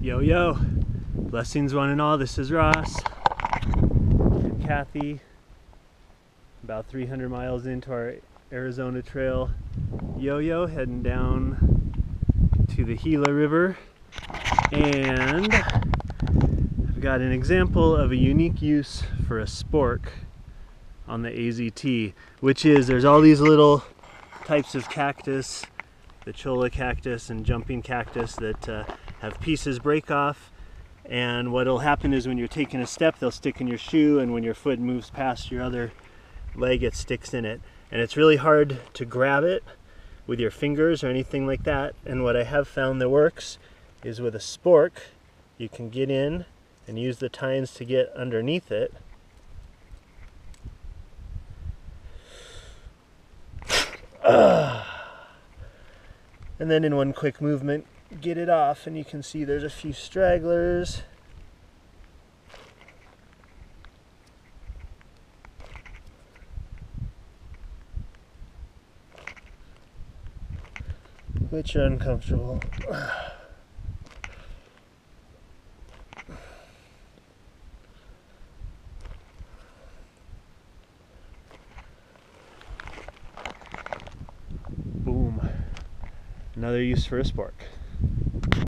Yo, yo. Blessings one and all. This is Ross and Kathy. About 300 miles into our Arizona trail. Yo, yo, heading down to the Gila River. And I've got an example of a unique use for a spork on the AZT, which is there's all these little types of cactus, the cholla cactus and jumping cactus that have pieces break off, and what'll happen is when you're taking a step they'll stick in your shoe, and when your foot moves past your other leg it sticks in it, and it's really hard to grab it with your fingers or anything like that. And what I have found that works is with a spork you can get in and use the tines to get underneath it, and then in one quick movement get it off. And you can see there's a few stragglers. Which are uncomfortable. Boom. Another use for a spork.